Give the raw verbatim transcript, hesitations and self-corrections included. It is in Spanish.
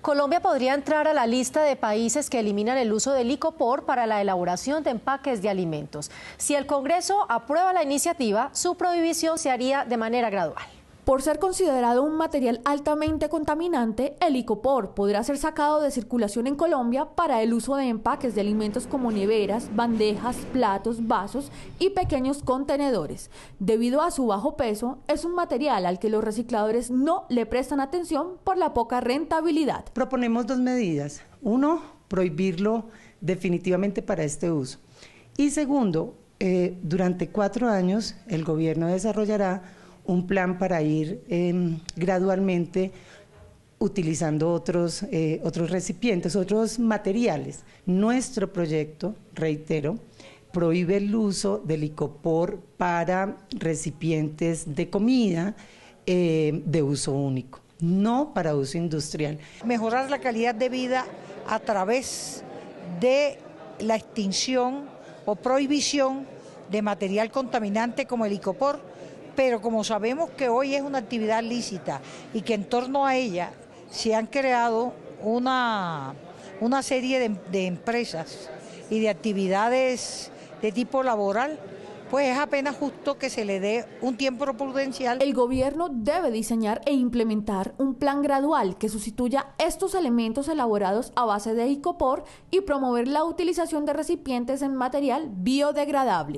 Colombia podría entrar a la lista de países que eliminan el uso del icopor para la elaboración de empaques de alimentos. Si el Congreso aprueba la iniciativa, su prohibición se haría de manera gradual. Por ser considerado un material altamente contaminante, el icopor podrá ser sacado de circulación en Colombia para el uso de empaques de alimentos como neveras, bandejas, platos, vasos y pequeños contenedores. Debido a su bajo peso, es un material al que los recicladores no le prestan atención por la poca rentabilidad. Proponemos dos medidas. Uno, prohibirlo definitivamente para este uso. Y segundo, eh, durante cuatro años el gobierno desarrollará un plan para ir eh, gradualmente utilizando otros, eh, otros recipientes, otros materiales. Nuestro proyecto, reitero, prohíbe el uso del icopor para recipientes de comida eh, de uso único, no para uso industrial. Mejorar la calidad de vida a través de la extinción o prohibición de material contaminante como el icopor, pero como sabemos que hoy es una actividad lícita y que en torno a ella se han creado una, una serie de, de empresas y de actividades de tipo laboral, pues es apenas justo que se le dé un tiempo prudencial. El gobierno debe diseñar e implementar un plan gradual que sustituya estos elementos elaborados a base de icopor y promover la utilización de recipientes en material biodegradable.